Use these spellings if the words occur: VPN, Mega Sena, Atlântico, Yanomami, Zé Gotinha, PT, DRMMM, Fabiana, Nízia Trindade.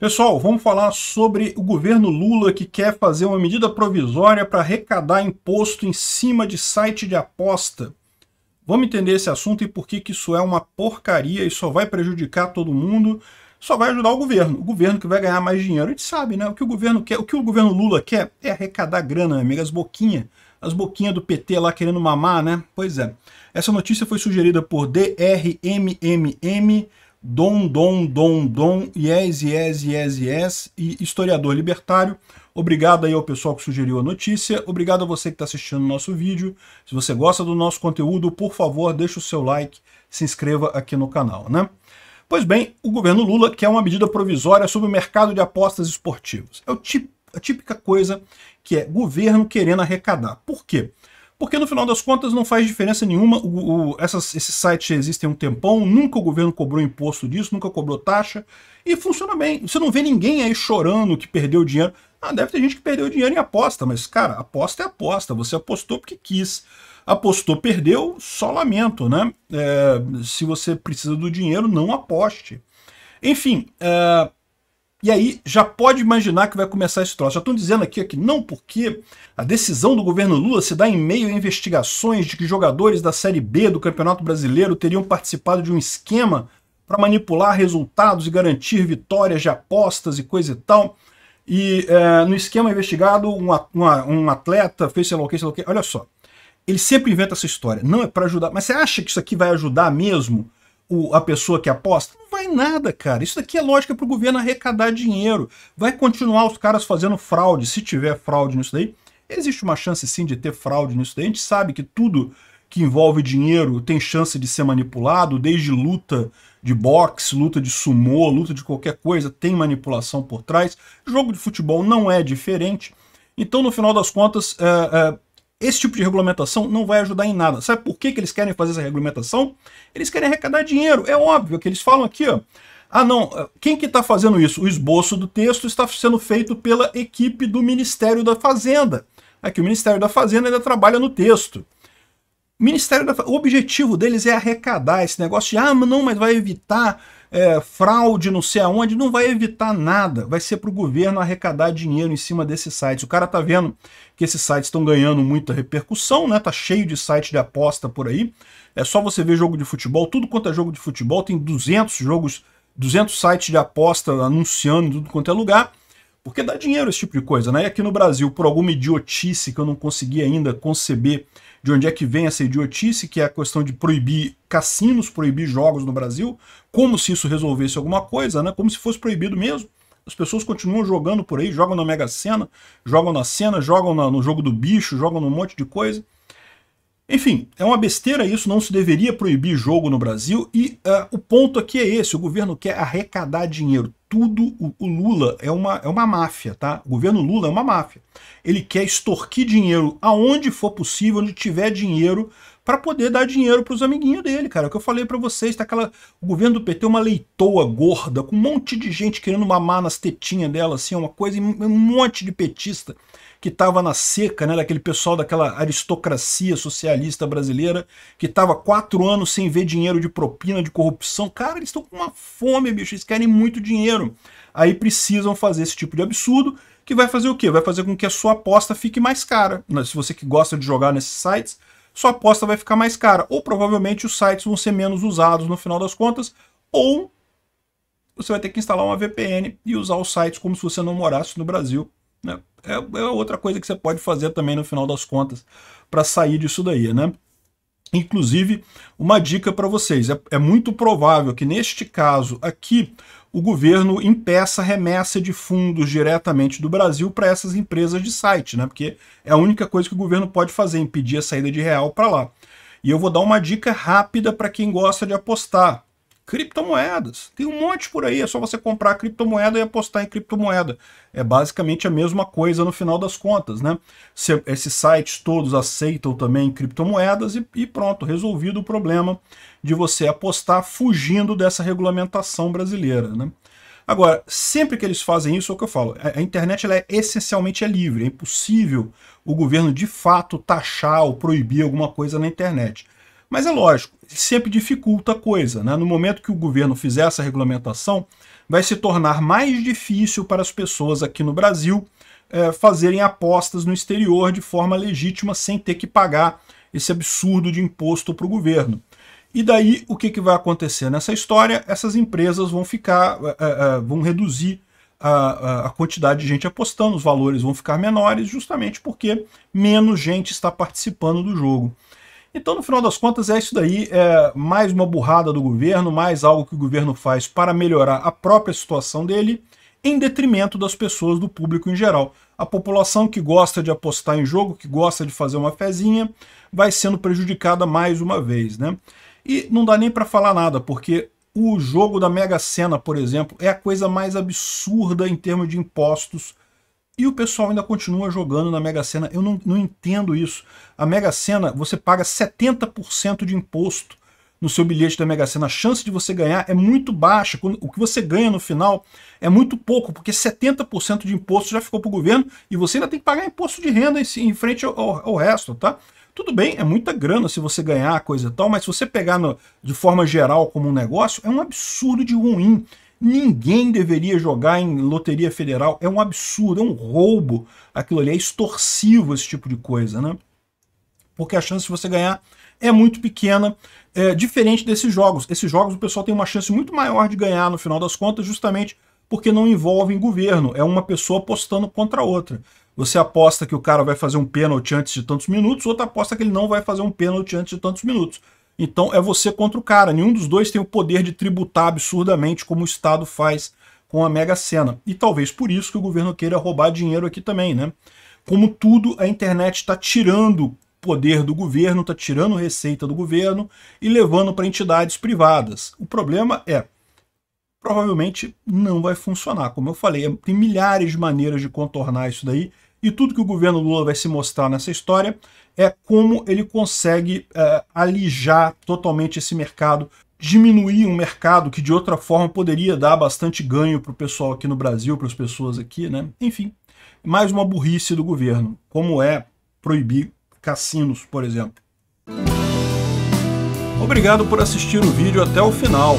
Pessoal, vamos falar sobre o governo Lula, que quer fazer uma medida provisória para arrecadar imposto em cima de site de aposta. Vamos entender esse assunto e por que que isso é uma porcaria e só vai prejudicar todo mundo, só vai ajudar o governo que vai ganhar mais dinheiro. A gente sabe, né? O que o governo quer, o que o governo Lula quer é arrecadar grana, né, amiga? As boquinhas do PT lá querendo mamar, né? Pois é. Essa notícia foi sugerida por DRMMM, yes, e historiador libertário. Obrigado aí ao pessoal que sugeriu a notícia, obrigado a você que está assistindo o nosso vídeo. Se você gosta do nosso conteúdo, por favor, deixa o seu like, se inscreva aqui no canal, né? Pois bem, o governo Lula quer uma medida provisória sobre o mercado de apostas esportivas. É a típica coisa que é governo querendo arrecadar. Por quê? Porque no final das contas não faz diferença nenhuma, esses sites existem há um tempão, nunca o governo cobrou imposto disso, nunca cobrou taxa, e funciona bem. Você não vê ninguém aí chorando que perdeu dinheiro. Ah, deve ter gente que perdeu dinheiro em aposta, mas cara, aposta é aposta, você apostou porque quis. Apostou, perdeu, só lamento, né? Se você precisa do dinheiro, não aposte. Enfim, e aí já pode imaginar que vai começar esse troço. Já estão dizendo aqui que não, porque a decisão do governo Lula se dá em meio a investigações de que jogadores da Série B do Campeonato Brasileiro teriam participado de um esquema para manipular resultados e garantir vitórias de apostas e coisa e tal. E no esquema investigado, um atleta fez sei lá o quê. Olha só, ele sempre inventa essa história. Não é para ajudar. Mas você acha que isso aqui vai ajudar mesmo a pessoa que aposta? Não vai nada, cara. Isso daqui é lógica para o governo arrecadar dinheiro. Vai continuar os caras fazendo fraude. Se tiver fraude nisso daí, existe uma chance sim de ter fraude nisso daí. A gente sabe que tudo que envolve dinheiro tem chance de ser manipulado, desde luta de boxe, luta de sumô, luta de qualquer coisa, tem manipulação por trás. Jogo de futebol não é diferente. Então, no final das contas, esse tipo de regulamentação não vai ajudar em nada. Sabe por que que eles querem fazer essa regulamentação? Eles querem arrecadar dinheiro. É óbvio que eles falam aqui, ó. Ah, não, quem que está fazendo isso? O esboço do texto está sendo feito pela equipe do Ministério da Fazenda. Aqui, o Ministério da Fazenda ainda trabalha no texto. O objetivo deles é arrecadar esse negócio de, ah, não, mas vai evitar fraude, não sei aonde. Não vai evitar nada, vai ser para o governo arrecadar dinheiro em cima desses sites. O cara tá vendo que esses sites estão ganhando muita repercussão, né? Tá cheio de site de aposta por aí. É só você ver jogo de futebol, tudo quanto é jogo de futebol, tem 200 sites de aposta anunciando em tudo quanto é lugar. Porque dá dinheiro esse tipo de coisa, né? E aqui no Brasil, por alguma idiotice que eu não consegui ainda conceber de onde é que vem essa idiotice, que é a questão de proibir cassinos, proibir jogos no Brasil, como se isso resolvesse alguma coisa, né? Como se fosse proibido mesmo. As pessoas continuam jogando por aí, jogam na Mega Sena, jogam na Sena, jogam no jogo do bicho, jogam num monte de coisa. Enfim, é uma besteira isso, não se deveria proibir jogo no Brasil, e o ponto aqui é esse: o governo quer arrecadar dinheiro. Tudo, o Lula é uma máfia, tá? O governo Lula é uma máfia. Ele quer extorquir dinheiro aonde for possível, onde tiver dinheiro, para poder dar dinheiro para os amiguinhos dele, cara. É o que eu falei para vocês, tá? O governo do PT é uma leitoa gorda, com um monte de gente querendo mamar nas tetinhas dela, assim, uma coisa, e um monte de petista que tava na seca, né, daquele pessoal daquela aristocracia socialista brasileira, que tava 4 anos sem ver dinheiro de propina, de corrupção. Cara, eles estão com uma fome, bicho, eles querem muito dinheiro. Aí precisam fazer esse tipo de absurdo, que vai fazer o quê? Vai fazer com que a sua aposta fique mais cara. Se você que gosta de jogar nesses sites, sua aposta vai ficar mais cara, ou provavelmente os sites vão ser menos usados no final das contas, ou você vai ter que instalar uma VPN e usar os sites como se você não morasse no Brasil, né? É outra coisa que você pode fazer também no final das contas para sair disso daí, né? Inclusive, uma dica para vocês, é muito provável que neste caso aqui o governo impeça a remessa de fundos diretamente do Brasil para essas empresas de site, né? Porque é a única coisa que o governo pode fazer, impedir a saída de real para lá. E eu vou dar uma dica rápida para quem gosta de apostar. Criptomoedas. Tem um monte por aí, é só você comprar criptomoeda e apostar em criptomoeda. É basicamente a mesma coisa no final das contas, né? Esses sites todos aceitam também criptomoedas e pronto, resolvido o problema de você apostar fugindo dessa regulamentação brasileira, né? Agora, sempre que eles fazem isso, é o que eu falo, a internet ela essencialmente é livre, é impossível o governo de fato taxar ou proibir alguma coisa na internet. Mas é lógico, sempre dificulta a coisa, né? No momento que o governo fizer essa regulamentação, vai se tornar mais difícil para as pessoas aqui no Brasil fazerem apostas no exterior de forma legítima sem ter que pagar esse absurdo de imposto para o governo. E daí, o que vai acontecer nessa história? Essas empresas vão ficar, vão reduzir a quantidade de gente apostando, os valores vão ficar menores, justamente porque menos gente está participando do jogo. Então, no final das contas, é isso daí, é mais uma burrada do governo, mais algo que o governo faz para melhorar a própria situação dele, em detrimento das pessoas, do público em geral. A população que gosta de apostar em jogo, que gosta de fazer uma fezinha, vai sendo prejudicada mais uma vez, né? E não dá nem para falar nada, porque o jogo da Mega Sena, por exemplo, é a coisa mais absurda em termos de impostos, e o pessoal ainda continua jogando na Mega Sena. Eu não entendo isso. A Mega Sena, você paga 70% de imposto no seu bilhete da Mega Sena. A chance de você ganhar é muito baixa. O que você ganha no final é muito pouco, porque 70% de imposto já ficou para o governo e você ainda tem que pagar imposto de renda em frente ao resto, tá? Tudo bem, é muita grana se você ganhar coisa e tal, mas se você pegar de forma geral como um negócio, é um absurdo de ruim. Ninguém deveria jogar em loteria federal, é um absurdo, é um roubo aquilo ali, é extorsivo esse tipo de coisa, né? Porque a chance de você ganhar é muito pequena, diferente desses jogos. Esses jogos o pessoal tem uma chance muito maior de ganhar no final das contas, justamente porque não envolvem governo, é uma pessoa apostando contra a outra. Você aposta que o cara vai fazer um pênalti antes de tantos minutos, outra aposta que ele não vai fazer um pênalti antes de tantos minutos. Então é você contra o cara, nenhum dos dois tem o poder de tributar absurdamente como o Estado faz com a Mega Sena. E talvez por isso que o governo queira roubar dinheiro aqui também, né? Como tudo, a internet está tirando poder do governo, está tirando receita do governo e levando para entidades privadas. O problema é, provavelmente não vai funcionar. Como eu falei, tem milhares de maneiras de contornar isso daí, e tudo que o governo Lula vai se mostrar nessa história é como ele consegue alijar totalmente esse mercado, diminuir um mercado que de outra forma poderia dar bastante ganho para o pessoal aqui no Brasil, para as pessoas aqui, né? Enfim, mais uma burrice do governo, como é proibir cassinos, por exemplo. Obrigado por assistir o vídeo até o final.